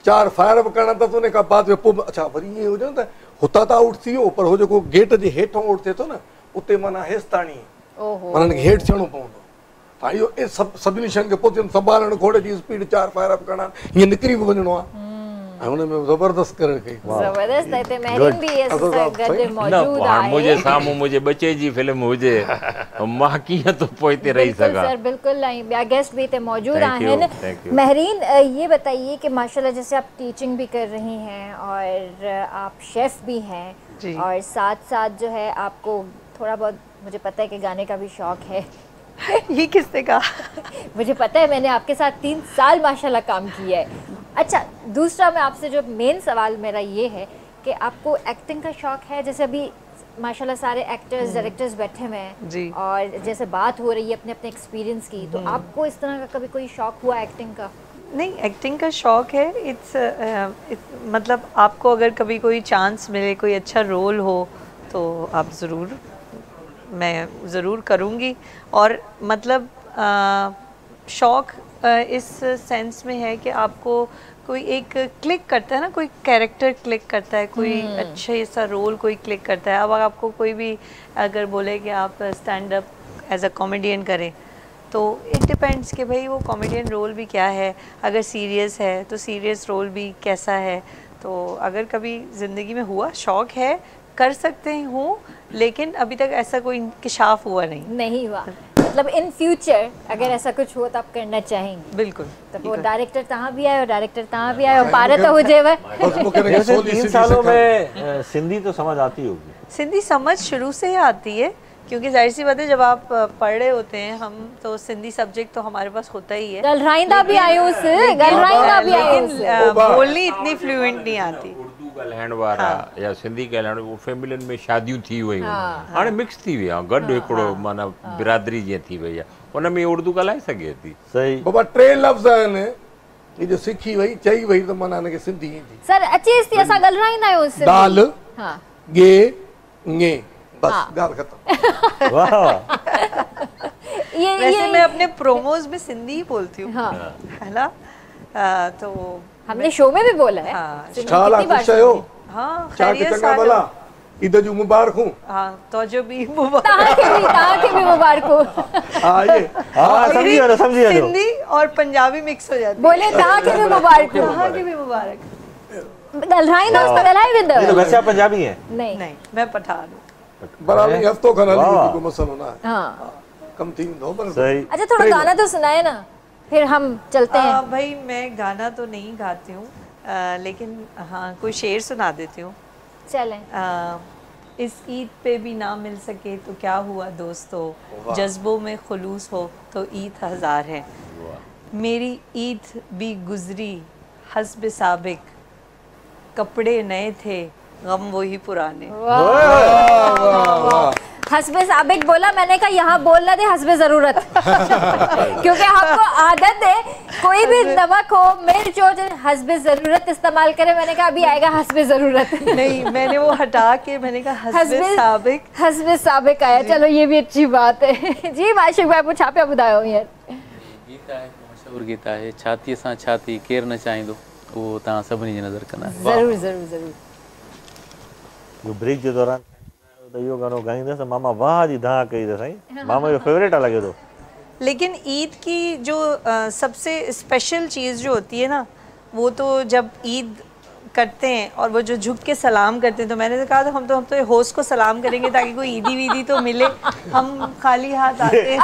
चार फायर करना तस उन का बाद में अच्छा वरी ये हो जन हुता ता आउट थियो पर हो जो गेट जे हेठो आउट थे तो ना उते मना हेस्तानी ओहो मन हेठ छणो पवंदो सब निशान के पोतियुनि संभालण घोड़े जी स्पीड 4 फायर अप करण ये निकरी वञणो आ हमने में जबरदस्त करण कई जबरदस्त है ते महरीन भी है गद मौजूद है मुझे सामू मुझे बचे जी फिल्म हुजे मां किया तो पोइते रही सका सर बिल्कुल नहीं या गेस्ट भी ते मौजूद हैं महरीन ये बताइए कि माशाल्लाह जैसे आप टीचिंग भी कर रही हैं और आप शेफ भी हैं और साथ-साथ जो है आपको थोड़ा बहुत मुझे पता है कि गाने का भी शौक है ये किसने कहा मुझे पता है मैंने आपके साथ 3 साल माशाल्लाह काम किया है। अच्छा दूसरा मैं आपसे जो मेन सवाल मेरा ये है कि आपको एक्टिंग का शौक है जैसे अभी माशाल्लाह सारे एक्टर्स डायरेक्टर्स बैठे हुए हैं और जैसे बात हो रही है अपने अपने एक्सपीरियंस की तो आपको इस तरह का कभी कोई शौक हुआ एक्टिंग का? नहीं एक्टिंग का शौक है इट्स मतलब आपको अगर कभी कोई चांस मिले कोई अच्छा रोल हो तो आप ज़रूर मैं ज़रूर करूँगी और मतलब शौक इस सेंस में है कि आपको कोई एक क्लिक करता है ना कोई कैरेक्टर क्लिक करता है कोई अच्छे सा रोल कोई क्लिक करता है। अब आपको कोई भी अगर बोले कि आप stand up as a comedian करें तो इट डिपेंड्स कि भाई वो कॉमेडियन रोल भी क्या है अगर सीरियस है तो सीरियस रोल भी कैसा है। तो अगर कभी ज़िंदगी में हुआ शौक है कर सकते हूँ लेकिन अभी तक ऐसा कोई इंकशाफ हुआ नहीं हुआ मतलब इन फ्यूचर अगर ऐसा कुछ हो तो आप करना चाहेंगे? बिल्कुल तो वो डायरेक्टर तहाँ भी आए और डायरेक्टर तहाँ भी आए और पारा तो हो जाए वह 3 सालों में सिंधी तो समझ आती होगी? सिंधी समझ शुरू से ही आती है क्योंकि जाहिर सी बात है जब आप पढ़ रहे होते हैं हम तो सिंधी सब्जेक्ट तो हमारे पास होता ही है। गलराइंदा भी आई उस गलराइंदा भी आई बोलनी इतनी फ्लुएंट नहीं आती गलहण वारा या सिंधी गलहण वो फैमिलियन में शादियूं थी हुई हाणे मिक्स थी हुई गड एकड़ो माना बिरादरी जे थी हुई उन में उर्दू गलाए सके थी। सही बाबा 3 लफ्ज आने ये जो सीखी हुई चई हुई तो माना ने सिंधी सर अच्छी से असा गलराइंदा आयो सिंधी दाल हां गे ने बस गाल खत्म। वाह ये मैं अपने प्रोमोज में सिंधी ही बोलती हूँ है ना तो हमने शो में भी बोला है। हाँ इधर जो मुबारक हूँ तो जो भी मुबारक हो सिंधी और पंजाबी मिक्स हो जाती बोले मुबारक वैसे आप पंजाबी हैं? नहीं मैं पठान हूँ बराबर हफ्तों खाना नहीं कोई मसला ना है। हां कम तीन दो पर सही। अच्छा थोड़ा गाना तो सुनाए ना फिर हम चलते हैं। भाई मैं गाना तो नहीं गाती हूँ लेकिन हाँ कोई शेर सुना देती हूँ। चलें इस ईद पे भी ना मिल सके तो क्या हुआ दोस्तों जज्बों में खुलूस हो तो ईद 1000 है। मेरी ईद भी गुजरी हस्ब साबिक कपड़े नए थे गम वही पुराने। हस्बे साबिक बोला मैंने कहा यहाँ बोलना दे हस्बे जरूरत क्योंकि हमको आदत है कोई भी नमक हो मिर्च हो हस्बे जरूरत इस्तेमाल करे मैंने कहा अभी आएगा हस्बे जरूरत नहीं मैंने वो हटा के मैंने कहा हस्बे साबिक आया। चलो ये भी अच्छी बात है जी। माशिक भाई पूछा पे बुधायो यार गीता है मशहूर गीता है छाती सा छाती केर न चाहिंदो वो ता सबनी जी नजर कना जरूर जरूर जरूर जो ब्रेक जे दौरान तो यो गानो गाइंदस मामा वाह जी धा कई दसई मामा जो फेवरेट आ लगे तो। लेकिन ईद की जो सबसे स्पेशल चीज़ जो होती है ना वो तो जब ईद करते हैं और वो जो झुक के सलाम करते हैं तो मैंने तो कहा था हम तो होस्ट को सलाम करेंगे ताकि कोई ईदी वीदी तो मिले हम खाली हाथ आते हैं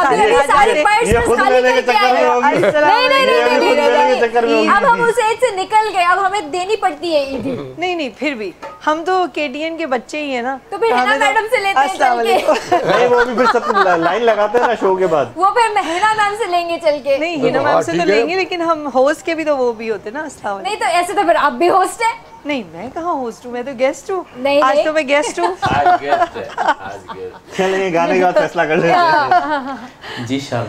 अब हम उस एज से निकल गए अब हमें देनी पड़ती है ईदी। नहीं नहीं फिर भी हम तो केटीएन के बच्चे ही है ना तो फिर हेना मैडम से लेते हैं वो भी फिर सब लाइन लगाते हैं ना शो के बाद वो फिर हेना मैम से लेंगे चल के नहीं हेना मैम से तो लेंगे लेकिन हम होस्ट के भी तो वो भी होते ना अस्सलाम नहीं तो ऐसे तो फिर आप भी होस्ट है। नहीं मैं कहाँ होस्ट हूँ मैं तो गेस्ट हूँ आज तो मैं गेस्ट हूँ चलिए गाने का फैसला कर लेते हैं जी। शाह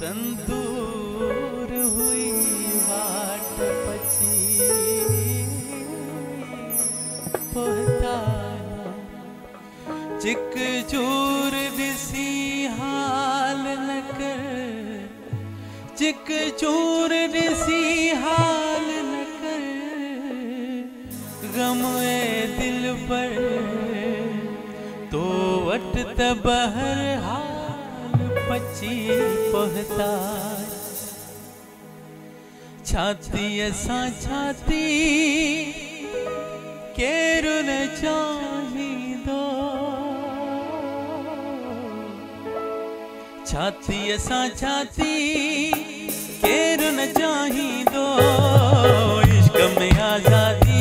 तंदूर हुई वाट पची चिक चूर दिसी हाल न कर, चिक चूर दिसी हाल न कर, गम ए दिल पर तो वट तबहर हाल पची पहता। छाती ऐसा छाती केरु न चाही दो, छाती ऐसा छाती केरु न चाही दो, इश्क में आजादी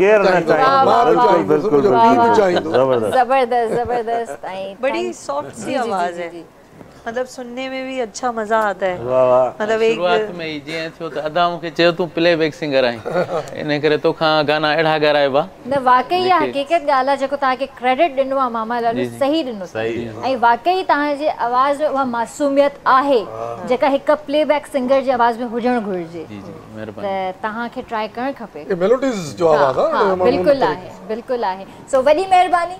जबरदस्त, बड़ी सॉफ्ट सी आवाज है, मतलब सुनने में भी अच्छा मजा आता है। मतलब एक शुरुआत में ही जे थियो त अदा मुखे चयो तू प्लेबैक सिंगर आई इने करे तो खा गाना एड़ा गराए बा न वाकई या हकीकत गाला जको ता के क्रेडिट दिनो आ मामा लालू सही दिनो सही आई वाकई ता जे आवाज में वा मासूमियत आहे जका एक प्लेबैक सिंगर जे आवाज में होजण घुरजे। जी जी मेहरबानी ता के ट्राई कर खपे ये मेलोडीज जो आवाज है बिल्कुल आहे, बिल्कुल आहे। सो वडी मेहरबानी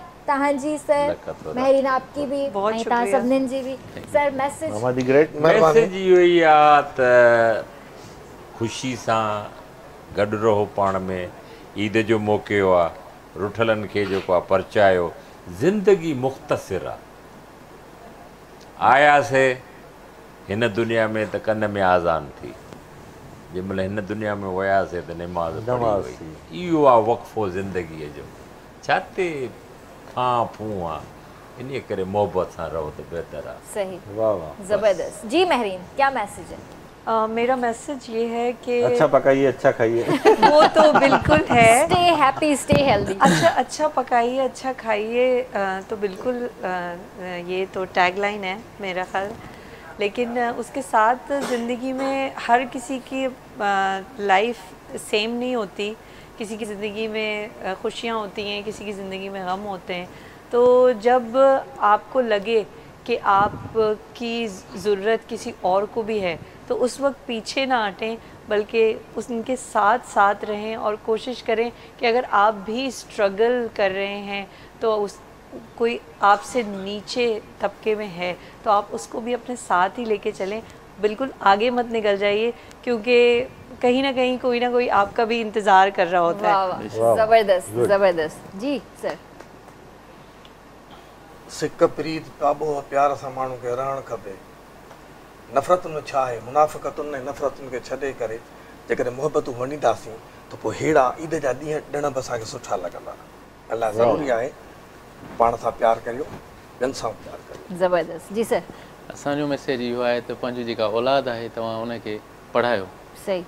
जी सर, महरीन आपकी भी बहुत शुक्रिया सबनन जी भी। सर मैसेज हमारी ग्रेट मैसेज यो ही आ त खुशी सा गड रहो पाण में। ईद जो मौके हुआ रुठलन के जो को परचायो, जिंदगी मुख्तसर आया से इन दुनिया में त कन में आजान थी जमल इन दुनिया में वया से त नमाज पढ़ी यो आ वक्फो जिंदगी जो छाते हाँ पुआ इन्हीं करे मोहब्बत सा रहो तो बेहतर है। सही वाह वाह जबरदस्त। जी महरीन क्या मैसेज है? मेरा मैसेज ये है कि अच्छा पकाइए अच्छा खाइए वो तो बिल्कुल है। Stay happy stay healthy. अच्छा अच्छा पकाइए अच्छा खाइए तो बिल्कुल ये तो टैगलाइन है मेरा ख्याल, लेकिन उसके साथ ज़िंदगी में हर किसी की लाइफ सेम नहीं होती। किसी की ज़िंदगी में खुशियाँ होती हैं, किसी की ज़िंदगी में गम होते हैं। तो जब आपको लगे कि आपकी ज़रूरत किसी और को भी है तो उस वक्त पीछे ना हटें, बल्कि उनके साथ साथ रहें और कोशिश करें कि अगर आप भी स्ट्रगल कर रहे हैं तो उस कोई आपसे नीचे तबके में है तो आप उसको भी अपने साथ ही लेके चलें। बिल्कुल आगे मत निकल जाइए क्योंकि कहीं ना कहीं कोई ना कोई आपका भी इंतजार कर रहा होता है। जबरदस्त जबरदस्त। जी सर सिक प्रीत काबो प्यार सा मानू के रहण खपे। नफरतन में छा है मुनाफिकतन ने नफरतन के छदे करे जकर मोहब्बत वणीदासी तो पो हेड़ा ईद जा दी डण बसा के सुठा लगना। अल्लाह जरूरी है पान सा प्यार करियो जन सा प्यार करियो। जबरदस्त। जी सर असन जो मैसेज यो है तो पंज जिका औलाद है तवा उन के पढ़ायो सही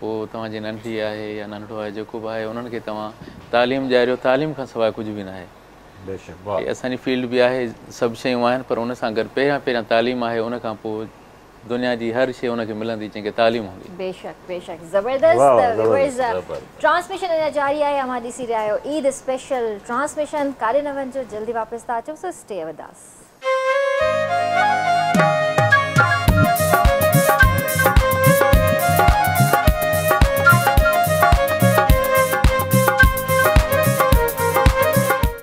पो तवा जे नंढी आहे या नंढो आहे जेको बि आहे उन्हनि खे तव्हां तालीम ॾियारियो। तालीम खां सवाइ कुझु बि न आहे। बेशक वाह असांजी फील्ड बि आहे सभु शयूं आहिनि पर उन सां गॾु पहिरियां पहिरियां तालीम आहे उन खां पोइ दुनिया जी हर शइ उनखे मिलंदी जंहिंखे तालीम हूंदी। बेशक बेशक ज़बरदस्त। ट्रांसमिशन अञा जारी आहे। अमा ॾिसी रहिया आहियो ईद स्पेशल ट्रांसमिशन। कारे नवनि जो जल्दी वापसि था अचूं। So stay with us.